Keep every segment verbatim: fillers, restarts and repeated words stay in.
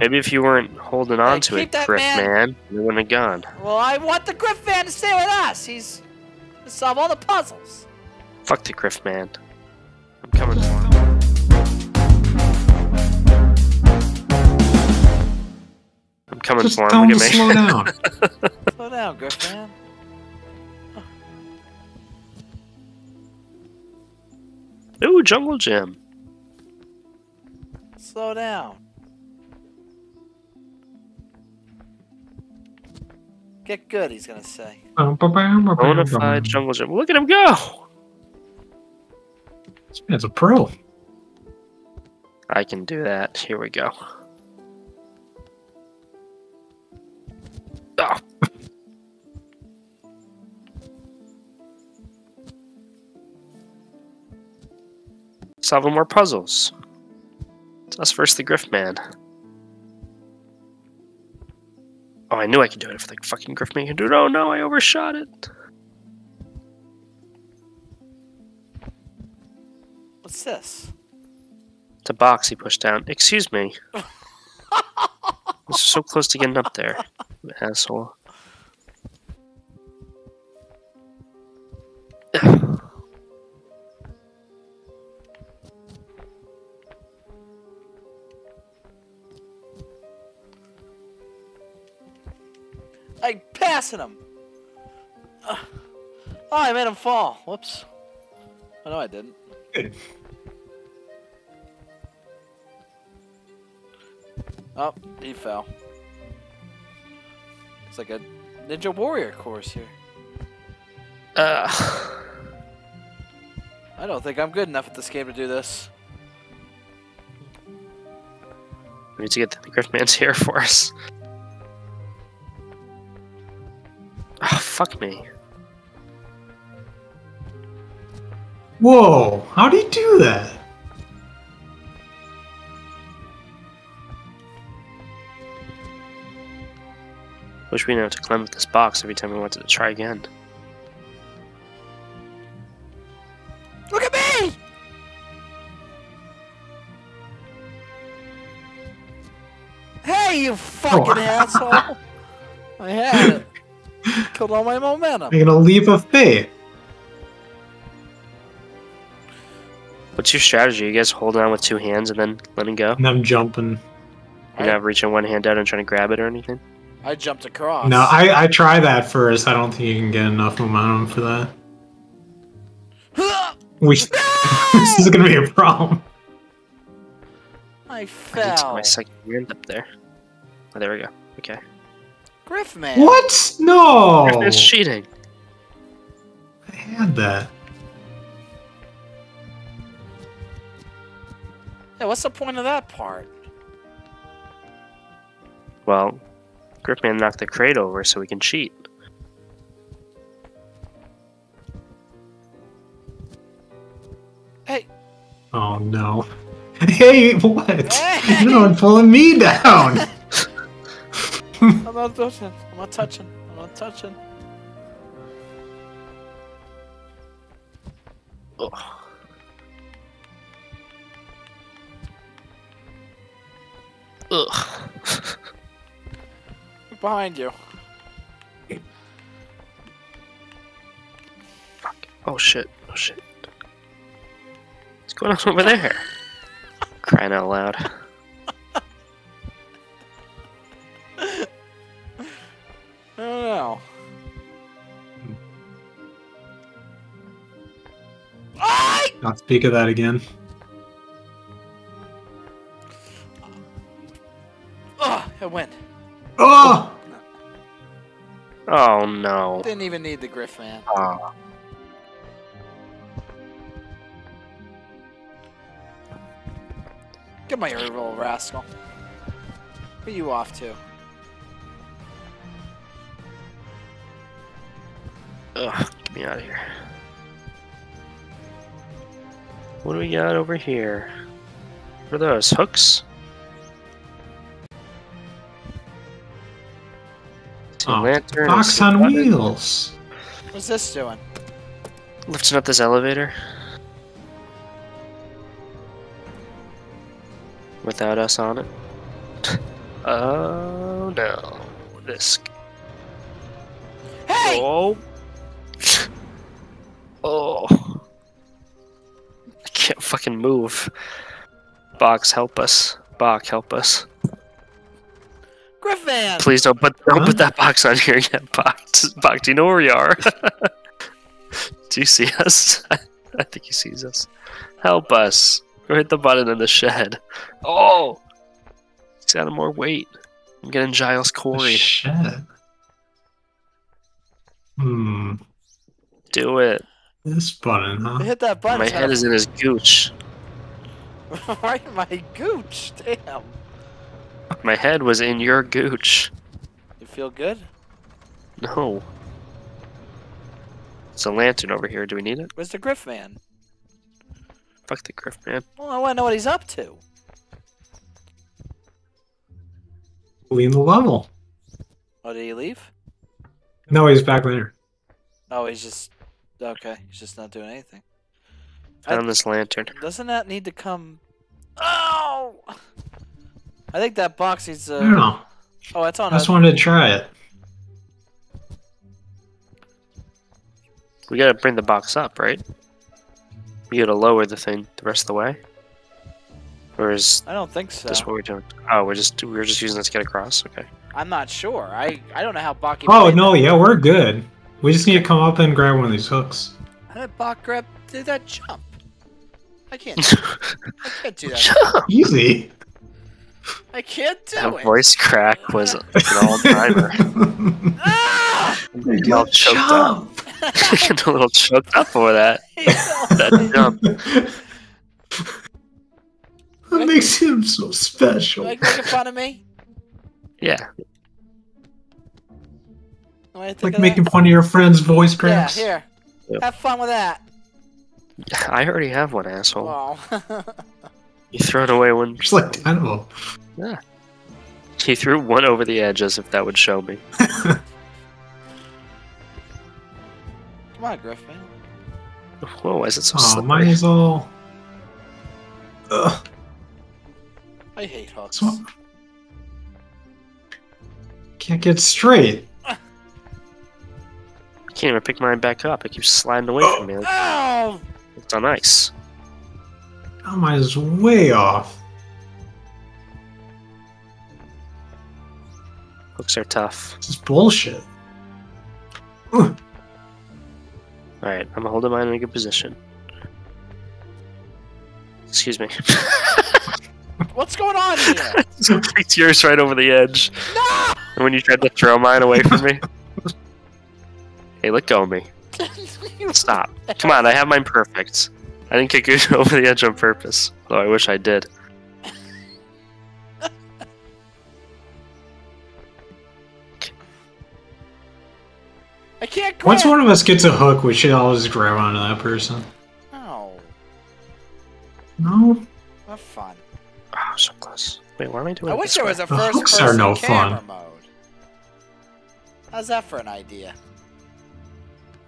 Maybe if you weren't holding on hey, to it, Griffman, you wouldn't have gone. Well, I want the Griffman to stay with us. He's to solve all the puzzles. Fuck the Griffman. I'm coming for him. I'm coming Just for him. Look at me. Slow down. Slow down, Griffman. Ooh, jungle gym. Slow down. Get good, he's gonna say. Bonafide jungle gym. Look at him go! This man's a pro. I can do that. Here we go. Oh. Solving more puzzles. It's us versus the Griffman. Oh, I knew I could do it if the fucking Griffman could do it. Oh no, I overshot it. What's this? It's a box he pushed down. Excuse me. I was so close to getting up there, you asshole. I'm passing him. Uh, oh, I made him fall. Whoops. Oh, no, I didn't. Oh, he fell. It's like a Ninja Warrior course here. Uh, I don't think I'm good enough at this game to do this. We need to get the Griffman's here for us. Oh, fuck me. Whoa, how do you do that? Wish we knew how to climb up this box every time we wanted to try again. Look at me! Hey, you fucking oh. asshole! I had it. Killed all my momentum. Making a leap of faith. What's your strategy? You guys hold on with two hands and then letting go? And I'm jumping. You're I, not reaching one hand out and trying to grab it or anything? I jumped across. No, I, I try that first. I don't think you can get enough momentum for that. we, this is going to be a problem. I fell. I need to get my second hand up there. Oh, there we go. Okay. Griffman. What? No! Griffman's cheating. I had that. Yeah, what's the point of that part? Well, Griffman knocked the crate over so we can cheat. Hey! Oh no. Hey, what? Hey. You're the one pulling me down! I'm not touching. I'm not touching. I'm not touching. Oh. Ugh. Behind you. Fuck. Oh shit. Oh shit. What's going on over there? Crying out loud. I don't know. Not speak of that again. I went. Oh! Oh no! Didn't even need the Griffman. Oh. Get my little rascal. Who are you off to? Ugh! Get me out of here. What do we got over here? What are those hooks? Oh, box on wheels. What's this doing? Lifting up this elevator. Without us on it. Oh no. This. Hey! Oh. Oh. I can't fucking move. Box, help us. Bach, help us. Griffman! Please don't put, don't put that box on here yet, Bach. Bach, do you know where we are? Do you see us? I think he sees us. Help us. Go hit the button in the shed. Oh! He's out of more weight. I'm getting Giles Corey. Shit. Hmm. Do it. This button, huh? They hit that button. My head up. Is in his gooch. Right, my gooch. Damn. My head was in your gooch. You feel good? No. It's a lantern over here. Do we need it? Where's the Griffman? Fuck the Griffman. Well, I want to know what he's up to. Leave the level. Oh, did he leave? No, he's back later. Oh, he's just... Okay, he's just not doing anything. Found I... this lantern. Doesn't that need to come... Oh! I think that box is... Uh... I don't know. Oh, it's on I just a... wanted to try it. We gotta bring the box up, right? We gotta lower the thing the rest of the way? Or is I don't think so. That's what we're doing. Oh, we're just we're just using this to get across. Okay. I'm not sure. I I don't know how Bach. Oh no, that. Yeah, we're good. We just need to come up and grab one of these hooks. How did Bach grab? Did that jump? I can't. I can't do that. Jump. Easy. I can't do that it. That voice crack was an all-timer. Ah! All choked jump. Up. I'm a little choked up for that. That jump. What makes him so special? Like making fun of me? Yeah. Like making that? Fun of your friend's voice cracks? Yeah, here. Yep. Have fun with that. I already have one, asshole. Wow. You throw it away when... Just like animal. Yeah. He threw one over the edge as if that would show me. Come on, Griffin. Whoa, why is it so oh, slippery? Mine is all... Ugh. I hate hooks. Can't get straight. I can't even pick mine back up. It keeps sliding away from me. Oh. It's on ice. Oh, mine is way off. Hooks are tough. This is bullshit. Ugh. All right, I'm gonna hold mine in a good position. Excuse me. What's going on here? It's yours right over the edge. No! And when you tried to throw mine away from me. Hey, let go of me. Stop. Come on, I have mine perfect. I didn't kick it over the edge on purpose. Though I wish I did. I can't grab. Once one of us gets a hook, we should always grab onto that person. No. No? What fun. Oh, so close. Wait, what am I doing? I wish there was a first-person no camera fun. Mode. How's that for an idea?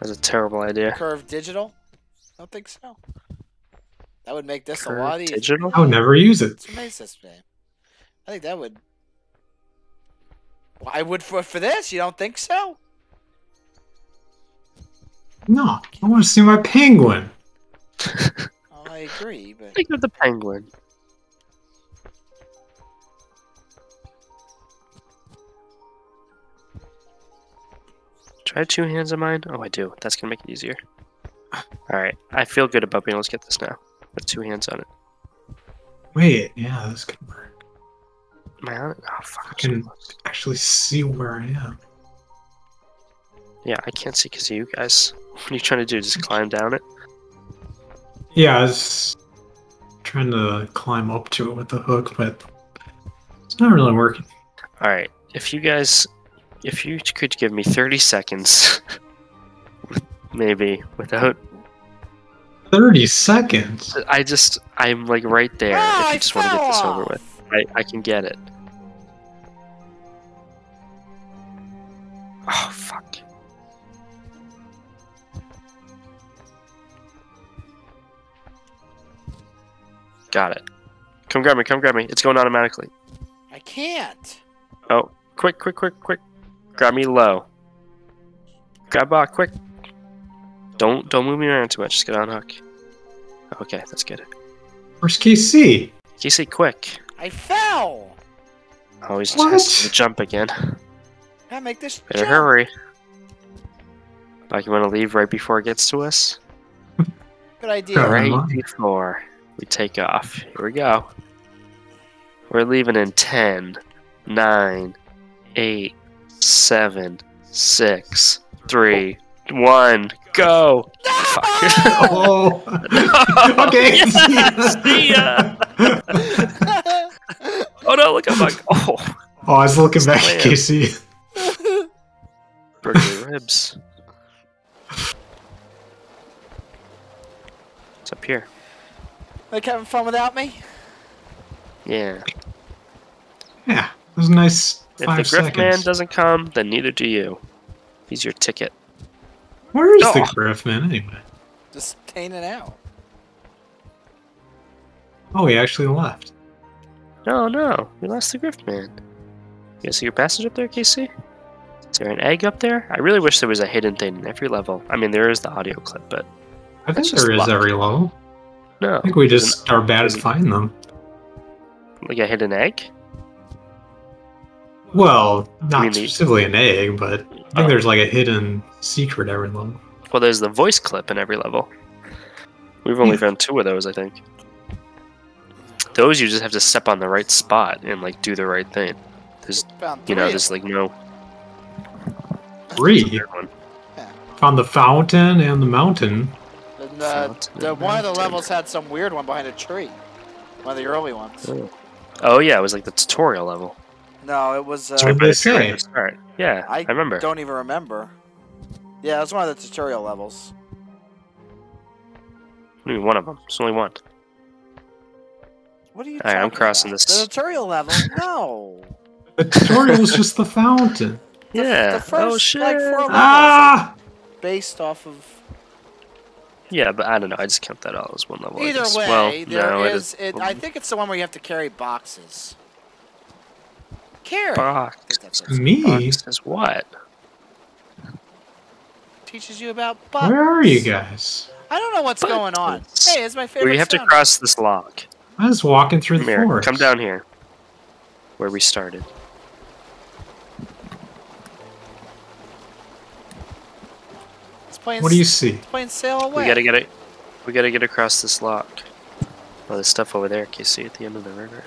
That's a terrible idea. Curve digital? I don't think so. That would make this Curve a lot easier. Digital? I'll never use it. It's a maze system game. I think that would. Well, I would for for this. You don't think so? No, I want to see my penguin. Well, I agree, but think of the penguin. Do I have two hands of mine? Oh, I do. That's going to make it easier. Alright. I feel good about being able to get this now. With two hands on it. Wait. Yeah, this could work. Am I on it? Oh, fuck. I can actually see where I am. Yeah, I can't see because of you guys. What are you trying to do? Just climb down it? Yeah, I was trying to climb up to it with the hook, but it's not really working. Alright. If you guys... If you could give me thirty seconds, maybe, without... thirty seconds? I just, I'm like right there. Oh, if you I just want to get this over with. I, I can get it. Oh, fuck. Got it. Come grab me, come grab me. It's going automatically. I can't. Oh, quick, quick, quick, quick. Grab me low. Grab bot, quick. Don't don't move me around too much. Just get on hook. Okay, that's good. Where's K C? K C, quick. I fell! Oh, he's what? Just gonna jump again. I make this Better jump. Hurry. Like, you want to leave right before it gets to us? Good idea. Right before we take off. Here we go. We're leaving in ten, nine, eight, seven, six, three, one, go! No! Oh. No. Okay. Yes, see ya. Oh no! Look, I'm like, oh. Oh, I was looking back at K C. Burger ribs. It's up here. Like having fun without me? Yeah. Yeah, it was a nice five If the Griffman doesn't come, then neither do you. He's your ticket. Where is oh. the Griffman anyway? Just tainted out. Oh, he actually left. No, no, we lost the Griffman. You guys see your passage up there, K C? Is there an egg up there? I really wish there was a hidden thing in every level. I mean, there is the audio clip, but... I think there is every level. No. I think we just are bad at finding them. Like a hidden egg? Well, not specifically an egg, but I think oh. there's like a hidden secret every level. Well, there's the voice clip in every level. We've only yeah. found two of those, I think. Those you just have to step on the right spot and like do the right thing. There's, you know, there's like no... Three. Yeah. Found the fountain and the mountain. And, uh, fountain the, and one mountain. of the levels had some weird one behind a tree. One of the early ones. Oh, oh yeah, it was like the tutorial level. No, it was. Uh, what did they say? Yeah, I, I remember. Don't even remember. Yeah, it was one of the tutorial levels. Maybe one of them. It's only one. What are you? All right, I'm crossing about? this. The tutorial level? No. The tutorial was just the fountain. The, yeah. The first, oh shit! Like, four ah! Based off of. Yeah, but I don't know. I just count that all as one level. Either way, well, there no, is. It is it, I think it's the one where you have to carry boxes. Carry boxes. Me? Boxes what? Teaches you about boxes. Where are you guys? I don't know what's but going on. Hey, it's my favorite. We have sound. to cross this lock. I was walking through the America. forest. Come down here, where we started. What do you see? Playing Sail Away. We gotta get it. We gotta get across this lock. Oh, there's stuff over there. Can you see at the end of the river?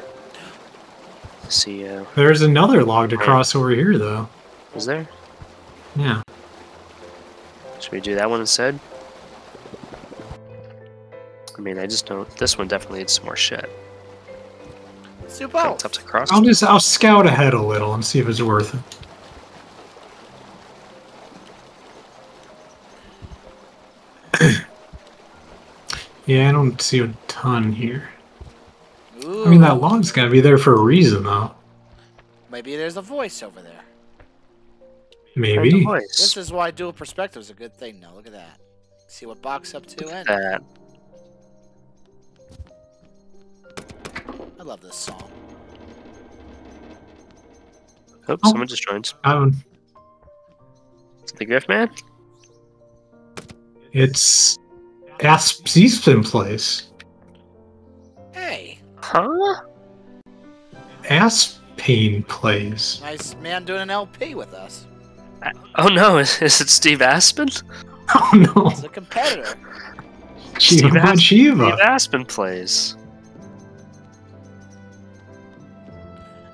See. Uh, there's another log to cross over here, though. Is there? Yeah. Should we do that one instead? I mean, I just don't. This one definitely needs some more shit. Super. I'll just. I'll scout ahead a little and see if it's worth it. Yeah, I don't see a ton here. Ooh. I mean, that log's gotta be there for a reason, though. Maybe there's a voice over there. Maybe. Voice. This is why dual perspective is a good thing. Now look at that. See what Bach's up to. And that. I love this song. Oops, oh. someone just joined. Um, it's the Griffman. It's. Aspen Plays. Hey. Huh? Aspen Plays. Nice man doing an L P with us. Uh, oh no, is, is it Steve Aspen? Oh no. He's a competitor. Steve, Steve, Aspen, Steve Aspen Plays.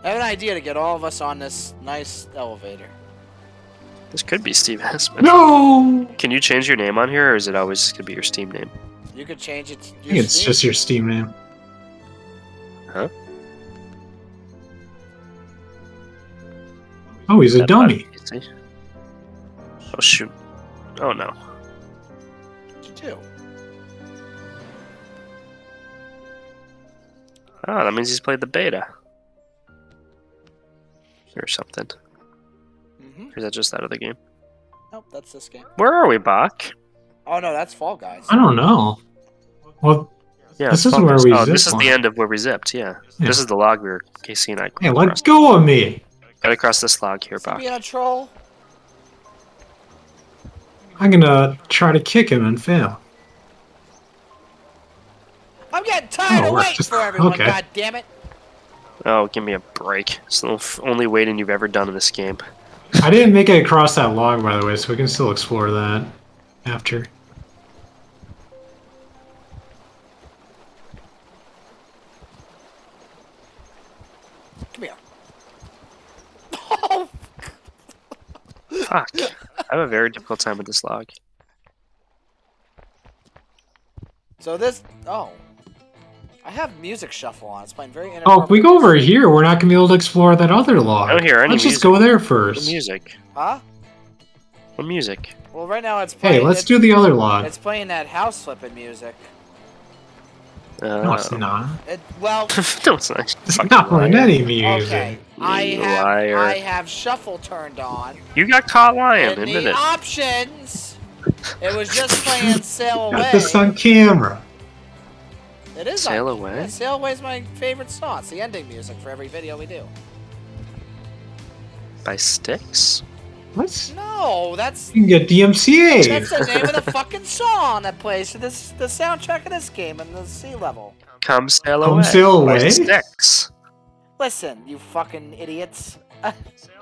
I have an idea to get all of us on this nice elevator. This could be Steve Aspen. No! Can you change your name on here, or is it always going to be your Steam name? You could change it to your I think Steam. It's just your Steam name. Huh? Oh, he's a dummy. Oh, shoot. Oh, no. What'd you do? Oh, that means he's played the beta. Or something. Or is that just that other game? Nope, that's this game. Where are we, Bach? Oh no, that's Fall Guys. I don't know. Well, yeah, this is where we. Oh, this is the end of where we zipped. Yeah, yeah. This is the log we were K C and I. Yeah, let go of me. Gotta cross this log here, Bach. Is he being a troll? I'm gonna try to kick him and fail. I'm getting tired oh, of waiting just... for everyone, okay. God damn it! Oh, give me a break. It's the only waiting you've ever done in this game. I didn't make it across that log, by the way, so we can still explore that after. Come here. Oh! Fuck. I have a very difficult time with this log. So this... Oh. I have music shuffle on. It's playing very inappropriate. Oh, if we go over here, we're not going to be able to explore that other log. I don't hear any Let's music. Just go there first. The music. Huh? What music? Well, right now it's playing... Hey, let's do the other log. It's playing that house flipping music. Uh, no, it's not. It, well... no, it's not. It's not playing any music. Okay. I have, I have shuffle turned on. You got caught lying, in the it? options... It was just playing Sail Away. Got this on camera. It is Sail on Away. Yeah, Sail Away is my favorite song. It's the ending music for every video we do. By Styx? What? No, that's... You can get D M C A. That's the name of the fucking song that plays to this, the soundtrack of this game and the sea level. Come Sail Away. Come Sail Away? By Styx. Listen, you fucking idiots.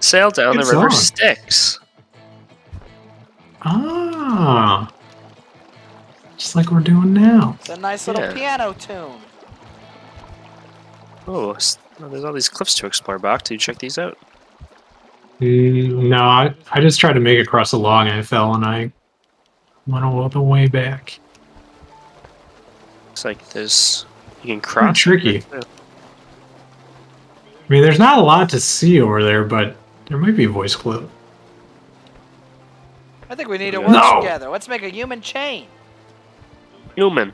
Sail down Good the river song. Styx. Ah, just like we're doing now. It's a nice little yeah. piano tune. Oh, well, there's all these cliffs to explore, Bach. Do you check these out? Mm, no, I, I just tried to make it across the log and I fell and I went all the way back. Looks like there's... You can cross. It's tricky. I mean, there's not a lot to see over there, but there might be a voice clip. I think we need to work no. together. Let's make a human chain. Human.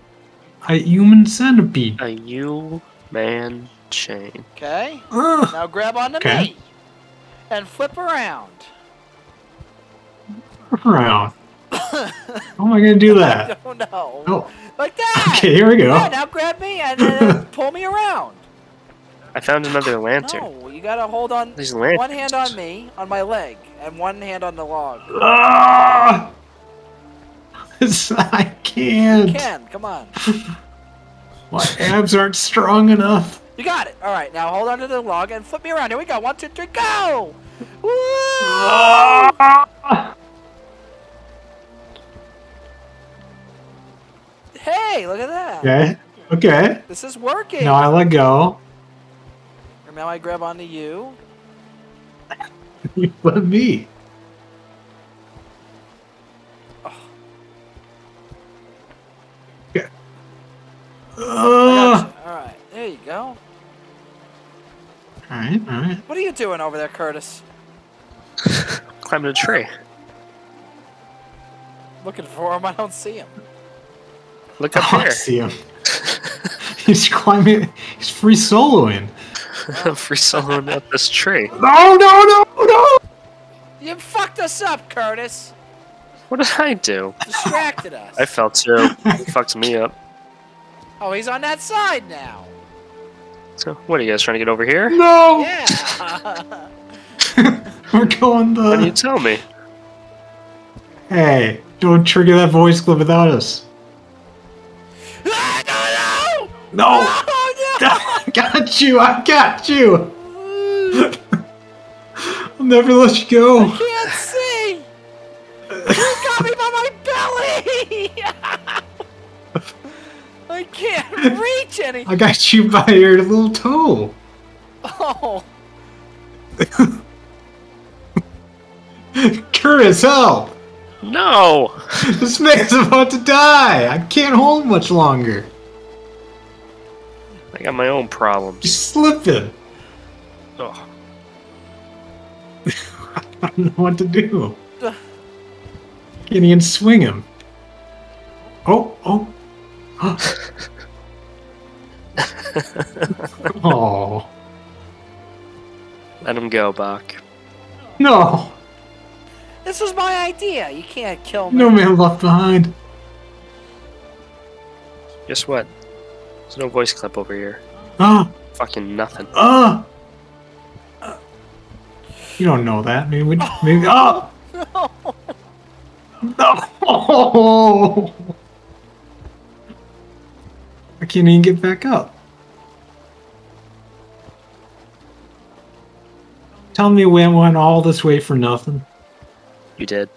A human centipede. A human chain. Okay. Uh, now grab onto okay. me. And flip around. Flip around. How am I going to do that? I don't know. Oh. Like that. Okay, here we go. Yeah, now grab me and uh, pull me around. I found another lantern. No, you gotta hold on. These lanterns. One hand on me, on my leg, and one hand on the log. Ah! I can't. You can, come on. My abs aren't strong enough. You got it. All right, now hold on to the log and flip me around. Here we go. One, two, three, go! Woo! Ah! Hey, look at that. Okay. Okay. This is working. Now I let go. Now I grab onto you. You let me. Oh. Yeah. Uh. All right, there you go. All right, all right. What are you doing over there, Curtis? Climbing a tree. Looking for him. I don't see him. Look up oh, here. I see him. He's climbing. He's free soloing. I'm free soloing up this tree. No, no, no, no! You fucked us up, Curtis. What did I do? Distracted us. I fell too. It fucked me up. Oh, he's on that side now. So, what are you guys trying to get over here? No. Yeah. We're going the. What do you tell me? Hey, don't trigger that voice clip without us. No! No! No! Got you! I got you! I'll never let you go! I can't see! You got me by my belly! I can't reach anything! I got you by your little toe! Oh! Curtis, help! No! This man's about to die! I can't hold much longer! I got my own problems. You're slipping. Oh. I don't know what to do. Can't even swing him. Oh, oh. Oh. Let him go, Bach. No. This was my idea. You can't kill me. No man left behind. Guess what? There's no voice clip over here. Ah! Fucking nothing. Ah! You don't know that. Maybe we oh, maybe oh! No! No! Oh. I can't even get back up. Tell me we went all this way for nothing. You did.